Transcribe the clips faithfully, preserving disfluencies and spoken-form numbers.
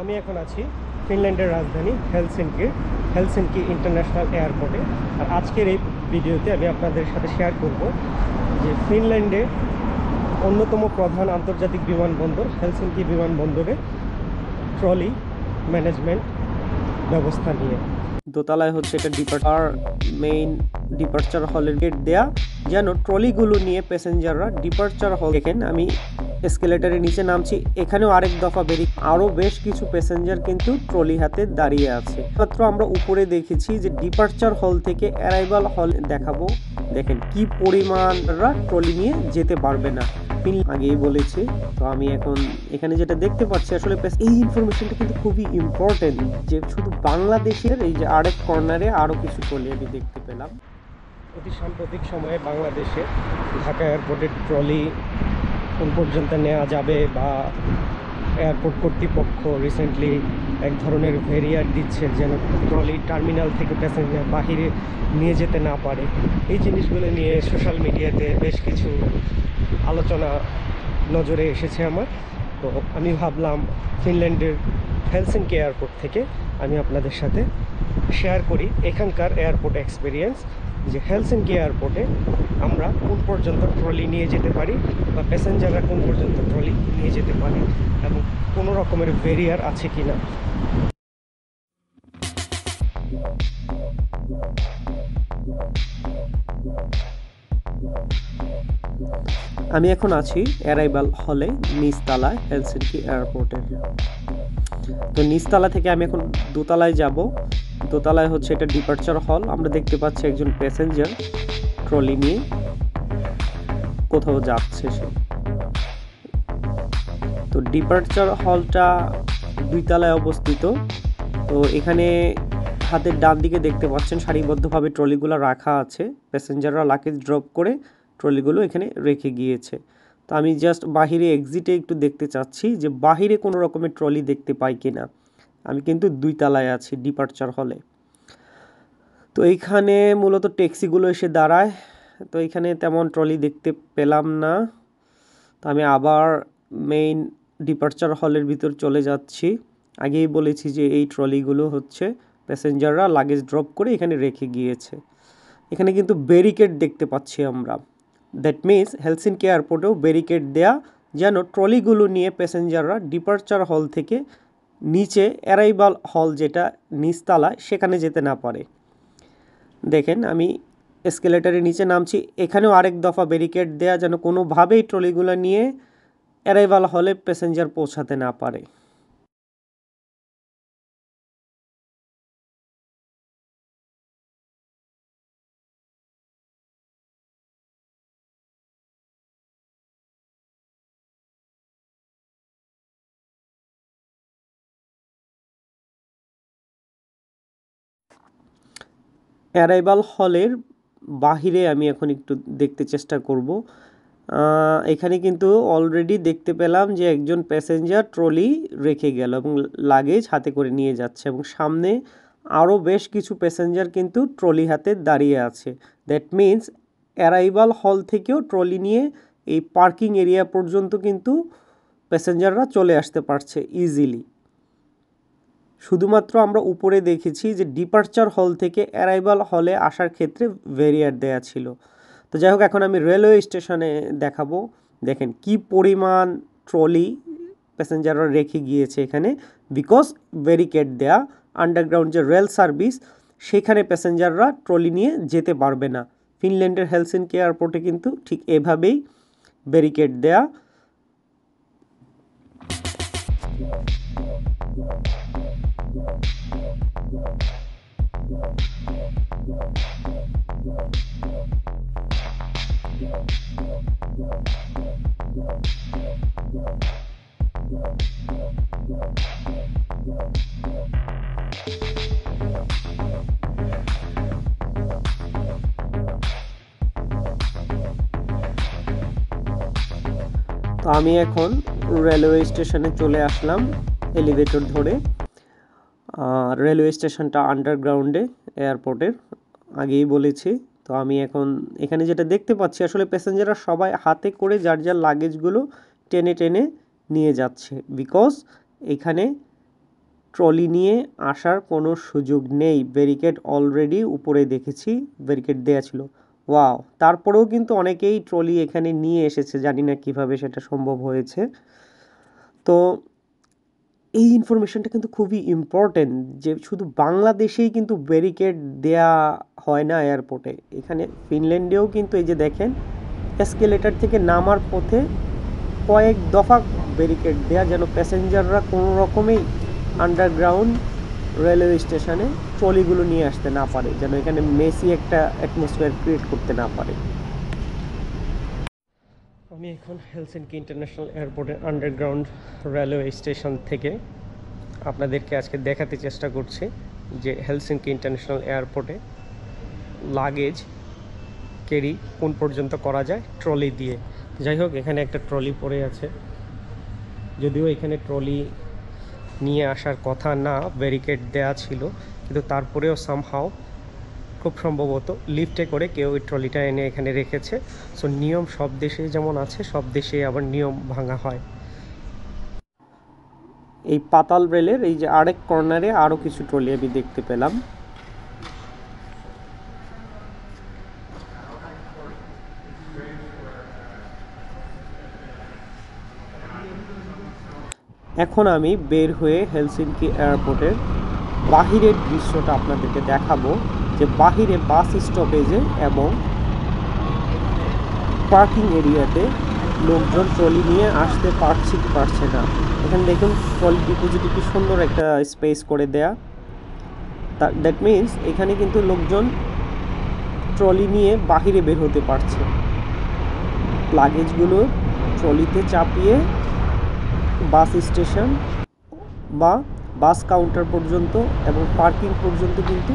আমি এখন আছি ফিনল্যান্ডের রাজধানী হেলসিঙ্কি হেলসিঙ্কি ইন্টারন্যাশনাল এয়ারপোর্টে। আর আজকের এই ভিডিওতে আমি আপনাদের সাথে শেয়ার করব যে ফিনল্যান্ডে অন্যতম প্রধান আন্তর্জাতিক বিমানবন্দর হেলসিঙ্কি বিমানবন্দরে ট্রলি ম্যানেজমেন্ট ব্যবস্থা নিয়ে। দোতলায় হচ্ছে একটা ডিপার্চার মেইন ডিপার্চার হলের গেট দেয়া, যেন ট্রলিগুলো নিয়ে প্যাসেঞ্জাররা ডিপার্চার হল। দেখেন আমি এসকেলেটারের নিচে নামছি, এখানেও আরেক দফা বেরিয়ে আরও বেশ কিছু প্যাসেঞ্জার কিন্তু ট্রলি হাতে দাঁড়িয়ে আছে। মাত্র আমরা উপরে দেখেছি যে ডিপার্চার হল থেকে অ্যারাইভাল হল দেখাবো। দেখেন কি পরিমাণরা ট্রলি নিয়ে যেতে পারবে না, আগেই বলেছি। তো আমি এখন এখানে যেটা দেখতে পাচ্ছি, আসলে এই ইনফরমেশনটা কিন্তু খুবই ইম্পর্টেন্ট যে শুধু বাংলাদেশের এই যে আরেক কর্নারে আরও কিছু ট্রলি আমি দেখতে পেলাম। অতি সাম্প্রতিক সময়ে বাংলাদেশে ঢাকা এয়ারপোর্টের ট্রলি কোন পর্যন্ত নেওয়া যাবে বা এয়ারপোর্ট কর্তৃপক্ষ রিসেন্টলি এক ধরনের ভেরিয়ার দিচ্ছে যেন ট্রলি টার্মিনাল থেকে প্যাসেঞ্জার বাহিরে নিয়ে যেতে না পারে। এই জিনিসগুলো নিয়ে সোশ্যাল মিডিয়াতে বেশ কিছু আলোচনা নজরে এসেছে আমার। তো আমি ভাবলাম ফিনল্যান্ডের হেলসিঙ্কি এয়ারপোর্ট থেকে আমি আপনাদের সাথে শেয়ার করি এখানকার এয়ারপোর্ট এক্সপিরিয়েন্স, যে হেলসিঙ্কি এয়ারপোর্টে আমরা কোন পর্যন্ত ট্রলি নিয়ে যেতে পারি বা প্যাসেঞ্জাররা কোন পর্যন্ত ট্রলি নিয়ে যেতে পারে এবং কোনো রকমের ব্যারিয়ার আছে কি না। আমি এখন আছি অ্যারাইভাল হলে নিচতলায় হেলসিঙ্কি এয়ারপোর্টের। তো নিচতলা থেকে আমি এখন দোতলায় যাব। দোতলায় হচ্ছে এটা ডিপার্চার হল। আমরা দেখতে পাচ্ছি একজন প্যাসেঞ্জার ট্রলি নিয়ে কোথাও যাচ্ছে সে। তো ডিপার্চার হলটা দুই তলায় অবস্থিত। তো এখানে হাতের ডান দিকে দেখতে পাচ্ছেন সারিবদ্ধভাবে ট্রলিগুলো রাখা আছে, প্যাসেঞ্জাররা লাগেজ ড্রপ করে ট্রলিগুলো এখানে রেখে গিয়েছে। তো আমি জাস্ট বাহিরে এক্সিটে একটু দেখতে চাচ্ছি যে বাহিরে কোনো রকমের ট্রলি দেখতে পাই কি না। আমি কিন্তু দুই তলায় আছি ডিপার্চার হলে। তো এইখানে মূলত ট্যাক্সিগুলো এসে দাঁড়ায়। তো এইখানে তেমন ট্রলি দেখতে পেলাম না। তো আমি আবার মেইন ডিপার্চার হলের ভিতর চলে যাচ্ছি। আগেই বলেছি যে এই ট্রলিগুলো হচ্ছে প্যাসেঞ্জাররা লাগেজ ড্রপ করে এখানে রেখে গিয়েছে। এখানে কিন্তু ব্যারিকেড দেখতে পাচ্ছি আমরা। দ্যাট মিনস হেলসিঙ্কি এয়ারপোর্টেও ব্যারিকেড দেয়া, যেন ট্রলিগুলো নিয়ে প্যাসেঞ্জাররা ডিপার্চার হল থেকে নিচে অ্যারাইভাল হল যেটা নিচতলা সেখানে যেতে না পারে। দেখেন আমি এসকেলেটারের নিচে নামছি, এখানেও আরেক দফা ব্যারিকেড দেয়া, যেন কোনোভাবেই ট্রলিগুলো নিয়ে অ্যারাইভাল হলে প্যাসেঞ্জার পৌঁছাতে না পারে। অ্যারাইভাল হলের বাহিরে আমি এখন একটু দেখতে চেষ্টা করব। এখানে কিন্তু অলরেডি দেখতে পেলাম যে একজন প্যাসেঞ্জার ট্রলি রেখে গেল এবং লাগেজ হাতে করে নিয়ে যাচ্ছে, এবং সামনে আরও বেশ কিছু প্যাসেঞ্জার কিন্তু ট্রলি হাতে দাঁড়িয়ে আছে। দ্যাট মিনস অ্যারাইভাল হল থেকেও ট্রলি নিয়ে এই পার্কিং এরিয়া পর্যন্ত কিন্তু প্যাসেঞ্জাররা চলে আসতে পারছে ইজিলি। শুধুমাত্র আমরা উপরে দেখেছি যে ডিপার্চার হল থেকে অ্যারাইভাল হলে আসার ক্ষেত্রে ভ্যারিয়ার দেয়া ছিল। তো যাই হোক, এখন আমি রেলওয়ে স্টেশনে দেখাবো। দেখেন কি পরিমাণ ট্রলি প্যাসেঞ্জাররা রেখে গিয়েছে এখানে, বিকজ ব্যারিকেড দেয়া। আন্ডারগ্রাউন্ড যে রেল সার্ভিস সেখানে প্যাসেঞ্জাররা ট্রলি নিয়ে যেতে পারবে না। ফিনল্যান্ডের হেলসিঙ্কি এয়ারপোর্টে কিন্তু ঠিক এভাবেই ব্যারিকেড দেয়া। তো আমি এখন রেলওয়ে স্টেশনে চলে আসলাম এলিভেটর ধরে। রেলওয়ে স্টেশনটা আন্ডারগ্রাউন্ডে এয়ারপোর্টের, আগেই বলেছি। তো আমি এখন এখানে যেটা দেখতে পাচ্ছি, আসলে প্যাসেঞ্জাররা সবাই হাতে করে যার যার লাগেজগুলো টেনে টেনে নিয়ে যাচ্ছে, বিকজ এখানে ट्रलि निये आसार कोनो सुयोग नेई। बैरिकेड अलरेडी ऊपरे देखेछि बैरिकेड देया छिलो। वाओ, तारपरेও কিন্তু অনেকেই ট্রলি এখানে নিয়ে এসেছে, জানি না কিভাবে সেটা সম্ভব হয়েছে। তো এই ইনফরমেশনটা কিন্তু খুবই ইম্পর্টেন্ট যে শুধু বাংলাদেশেই কিন্তু ব্যারিকেড দেয়া হয় না এয়ারপোর্টে, এখানে ফিনল্যান্ডেও কিন্তু এই যে দেখেন এসকেলেটর থেকে নামার পথে কয়েক দফা ব্যারিকেড দেয়া, যেন প্যাসেঞ্জাররা কোনো রকমেই আন্ডারগ্রাউন্ড রেলওয়ে স্টেশনে ট্রলিগুলো নিয়ে আসতে না পারে, যেন এখানে মেসি একটা অ্যাটমসফিয়ার ক্রিয়েট করতে না পারে। আমি এখন হেলসিঙ্কি ইন্টারন্যাশনাল এয়ারপোর্টের আন্ডারগ্রাউন্ড রেলওয়ে স্টেশন থেকে আপনাদেরকে আজকে দেখাতে চেষ্টা করছি যে হেলসিঙ্কি ইন্টারন্যাশনাল এয়ারপোর্টে লাগেজ ক্যারি কোন পর্যন্ত করা যায় ট্রলি দিয়ে। যাই হোক, এখানে একটা ট্রলি পড়ে আছে, যদিও এখানে ট্রলি নিয়ে আসার কথা না, ব্যারিকেড দেয়া ছিল, কিন্তু তারপরেও সামহাও খুব সম্ভবত লিফটে করে কেউ ওই ট্রলিটা এনে এখানে রেখেছে। সো নিয়ম সব দেশে যেমন আছে সব দেশে আবার নিয়ম ভাঙা হয়। এই পাতাল রেলের এই যে আরেক কর্নারে আরও কিছু ট্রলি আমি দেখতে পেলাম। এখন আমি বের হয়ে হেলসিঙ্কি এয়ারপোর্টের বাহিরের দৃশ্যটা আপনাদেরকে দেখাবো, যে বাহিরে বাস স্টপেজে এবং পার্কিং এরিয়াতে লোকজন ট্রলি নিয়ে আসতে পারছে কি পারছে না। এখানে দেখুন ট্রলিটি পুজোটি কি সুন্দর একটা স্পেস করে দেয়া, দ্যাট মিনস এখানে কিন্তু লোকজন ট্রলি নিয়ে বাহিরে বের হতে পারছে, লাগেজগুলো ট্রলিতে চাপিয়ে বাস স্টেশন বা বাস কাউন্টার পর্যন্ত এবং পার্কিং পর্যন্ত কিন্তু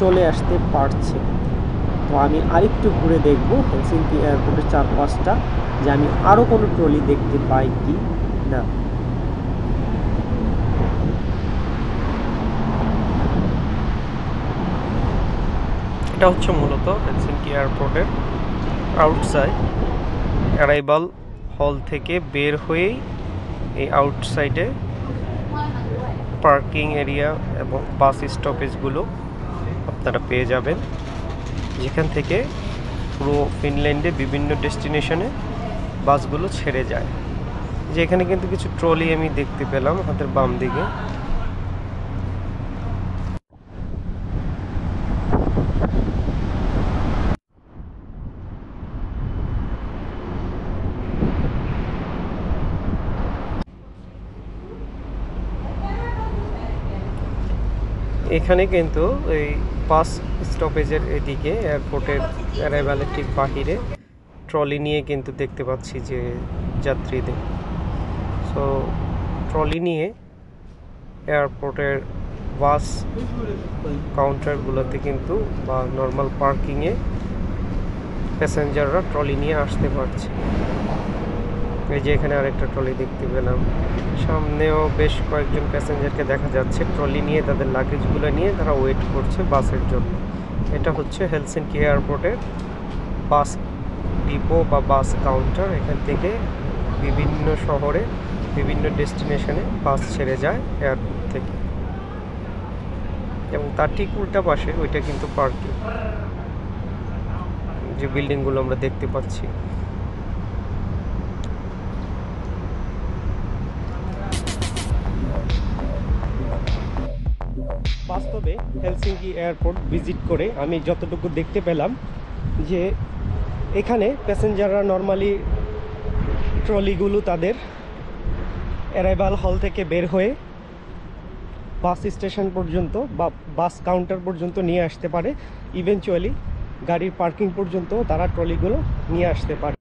চলে আসতে পারছে। তো আমি আরেকটু ঘুরে দেখব হেলসিঙ্কি এয়ারপোর্টের চারপাশটা, যে আমি আরও কোনো ট্রলি দেখতে পাই কি না। এটা হচ্ছে মূলত হেলসিঙ্কি এয়ারপোর্টের আউটসাইড অ্যারাইভাল হল থেকে বের হয়েই এই আউটসাইডে পার্কিং এরিয়া এবং বাস স্টপেজগুলো আপনারা পেয়ে যাবেন, যেখান থেকে পুরো ফিনল্যান্ডে বিভিন্ন ডেস্টিনেশনে বাসগুলো ছেড়ে যায়। যে এখানে কিন্তু কিছু ট্রলি আমি দেখতে পেলাম হাতের বাম দিকে। এখানে কিন্তু এই বাস স্টপেজের এদিকে এয়ারপোর্টের অ্যারাইভালের ঠিক বাহিরে ট্রলি নিয়ে কিন্তু দেখতে পাচ্ছি যে যাত্রীদের। সো ট্রলি নিয়ে এয়ারপোর্টের বাস কাউন্টারগুলোতে কিন্তু বা নর্মাল পার্কিংয়ে প্যাসেঞ্জাররা ট্রলি নিয়ে আসতে পারছে। এই যে এখানে আরেকটা ট্রলি দেখতে পেলাম, সামনেও বেশ কয়েকজন প্যাসেঞ্জারকে দেখা যাচ্ছে ট্রলি নিয়ে তাদের লাগেজগুলো নিয়ে তারা ওয়েট করছে বাসের জন্য। এটা হচ্ছে হেলসিঙ্কি এয়ারপোর্টের বাস ডিপো বা বাস কাউন্টার, এখান থেকে বিভিন্ন শহরে বিভিন্ন ডেস্টিনেশনে বাস ছেড়ে যায় এয়ারপোর্ট থেকে, এবং তার ঠিক উল্টা পাশে ওইটা কিন্তু পার্কিং, যে বিল্ডিংগুলো আমরা দেখতে পাচ্ছি। বাস্তবে হেলসিঙ্কি এয়ারপোর্ট ভিজিট করে আমি যতটুকু দেখতে পেলাম যে এখানে প্যাসেঞ্জাররা নর্মালি ট্রলিগুলো তাদের অ্যারাইভাল হল থেকে বের হয়ে বাস স্টেশন পর্যন্ত বা বাস কাউন্টার পর্যন্ত নিয়ে আসতে পারে, ইভেনচুয়ালি গাড়ির পার্কিং পর্যন্ত তারা ট্রলিগুলো নিয়ে আসতে পারে।